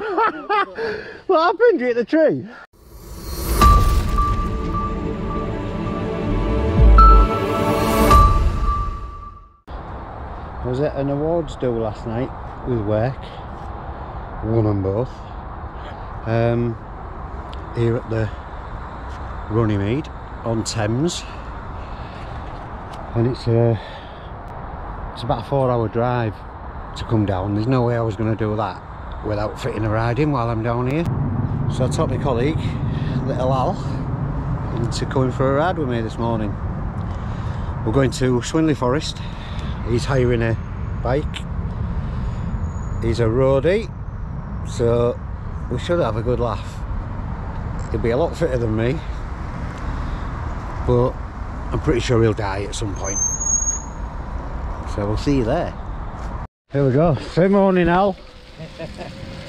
What happened? You hit the tree? I was at an awards do last night with work, won them both, here at the Runnymede on Thames, and it's about a 4-hour drive to come down. There's no way I was going to do that without fitting a ride in while I'm down here. So I took my colleague, little Al, into coming for a ride with me this morning. We're going to Swinley Forest. He's hiring a bike. He's a roadie, so we should have a good laugh. He'll be a lot fitter than me, but I'm pretty sure he'll die at some point. So we'll see you there. Here we go. Say morning, Al.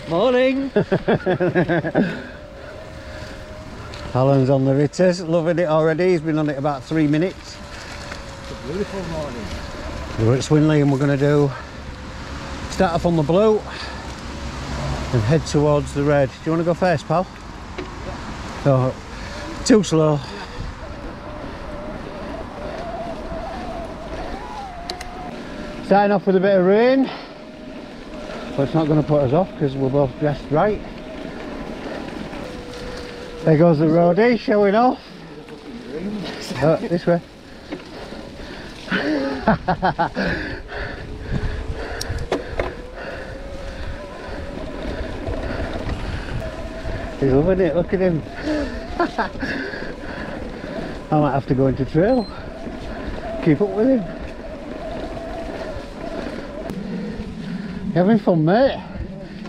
Morning. Alan's on the Ritters, loving it already. He's been on it about 3 minutes. It's a beautiful morning. We're at Swinley and we're going to start off on the blue and head towards the red. Do you want to go first, pal? Yeah. No, too slow. Starting off with a bit of rain, but it's not going to put us off because we're both dressed right. There goes the roadie showing off. Oh, this way. He's loving it, look at him. I might have to go into trail, keep up with him. You having fun, mate?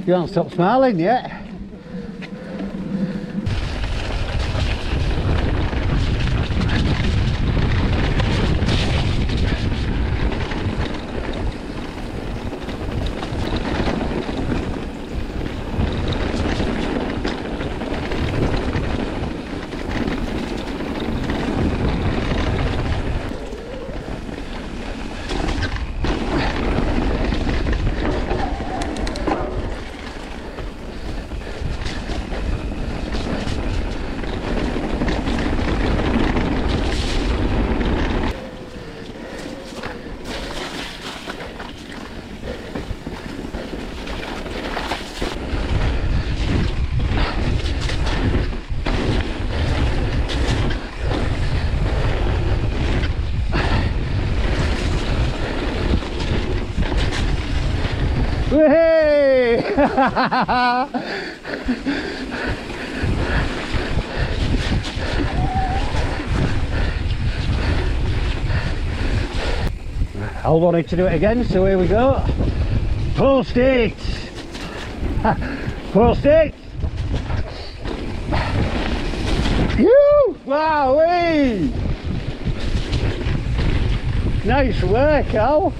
You haven't stopped smiling yet. Hey! Al wanted to do it again, so here we go. Post it! Post it! Wowee! Nice work, Al!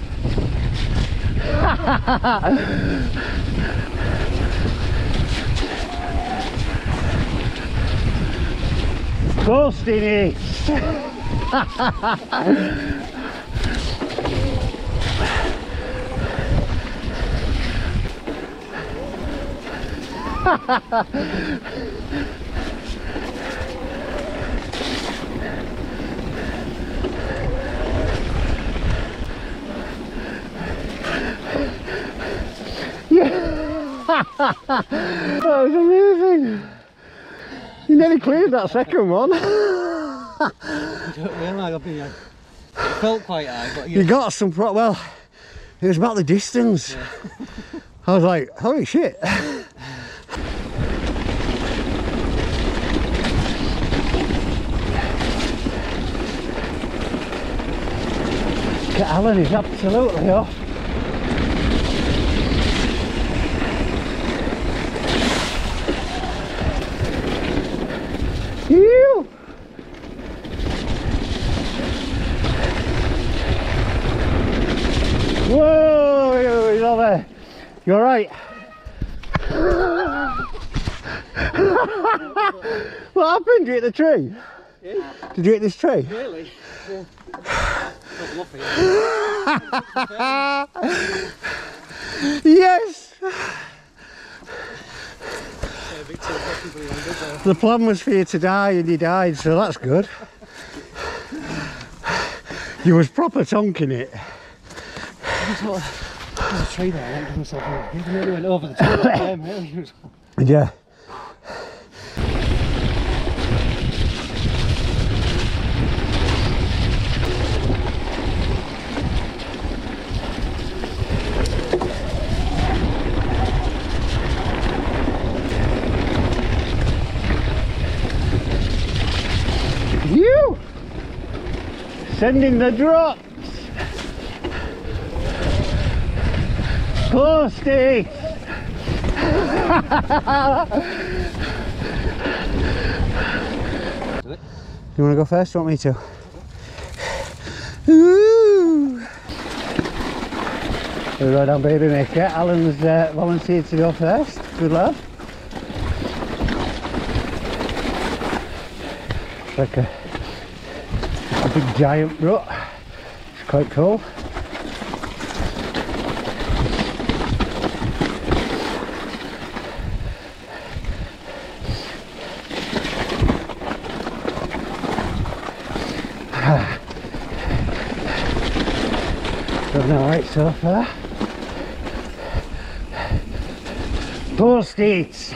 Posting it. That was amazing. You nearly cleared that second one. I don't realise I've been here. It felt quite high, but you got some pro. Well, it was about the distance. Yeah. I was like, holy shit. Alan is absolutely off. You. Whoa, he's over there. You alright? What happened? Did you hit the tree? Yeah. Did you hit this tree? Really? Well, not lucky. Yes! The plan was for you to die and you died, so that's good. You was proper tonking it. There's a tree there, I went to myself over. He nearly went over the top of them, really. Yeah. You! Sending the drop! Posty! You want to go first? Or want me to? Ooh! We rode on Babymaker. Alan's volunteered to go first. Good lad. Like a big giant rut. It's quite cool. Alright so far. Post-its!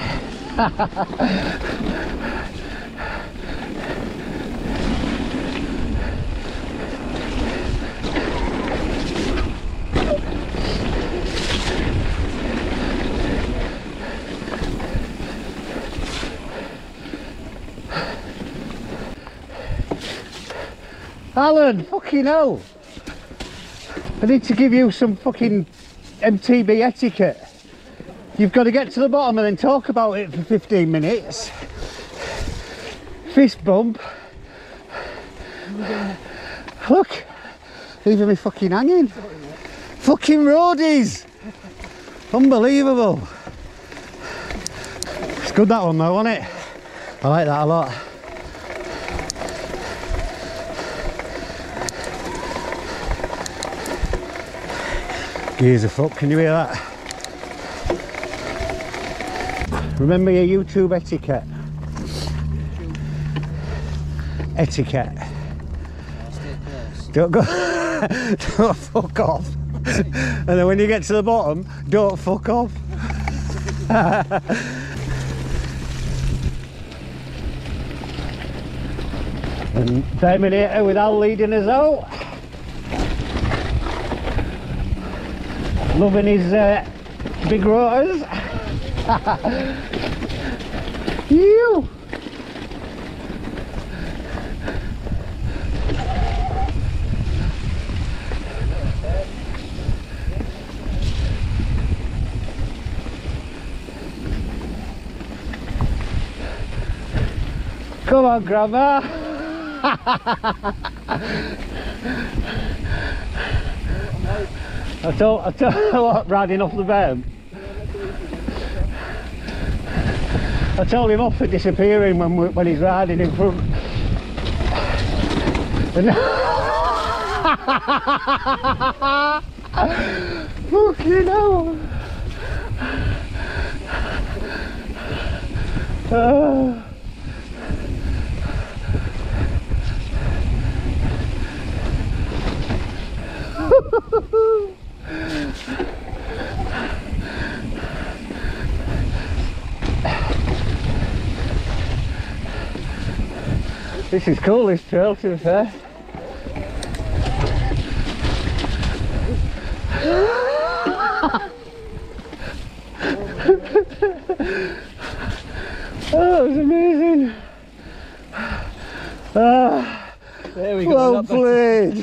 Alan, fucking hell! I need to give you some fucking MTB etiquette. You've got to get to the bottom and then talk about it for 15 minutes. Fist bump. Look, leaving me fucking hanging. Fucking roadies. Unbelievable. It's good that one though, wasn't it? I like that a lot. Gears are fucked, can you hear that? Remember your YouTube etiquette. Etiquette. Don't go... don't fuck off. And then when you get to the bottom, don't fuck off. And Terminator with Al leading us out. Loving his big rotors. You. Come on, Grandma. I told you what, riding off the berm. I told him off for disappearing when he's riding in front. And fucking hell! This is cool, this trail, to be fair. Oh, it was amazing. Ah, there we go. Well played. A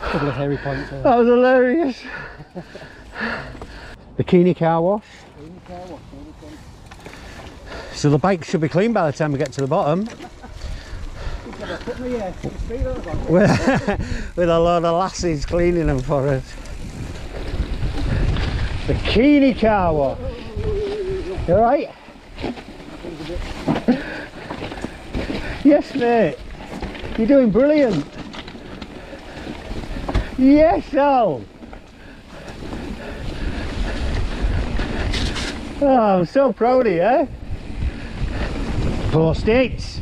couple of hairy points there. That was hilarious. Bikini Car Wash. So the bike should be clean by the time we get to the bottom. With a load of lassies cleaning them for us. Bikini Car Wash. You alright? Yes, mate. You're doing brilliant. Yes, Al. Oh, I'm so proud of you, eh? Post 8.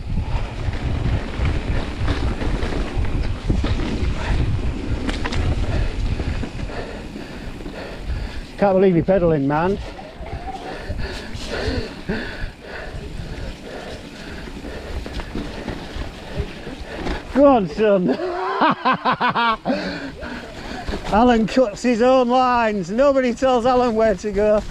Can't believe you're pedalling, man. Go on, son. Alan cuts his own lines. Nobody tells Alan where to go.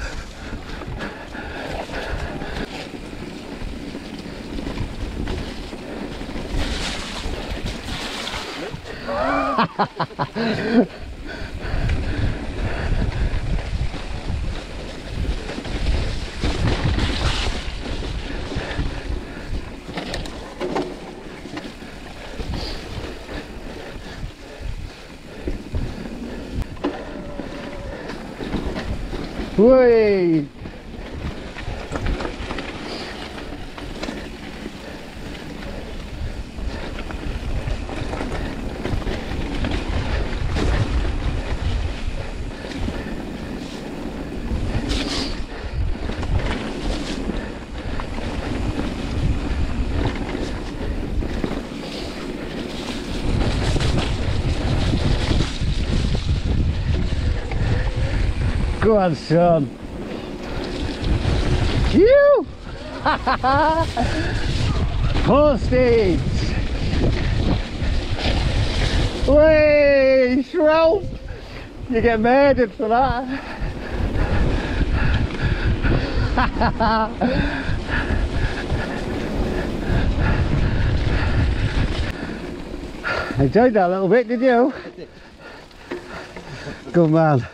Whey! Go on, son. You! Postage! Whey! Shroud! You get murdered for that. Enjoyed that a little bit, did you? Good man.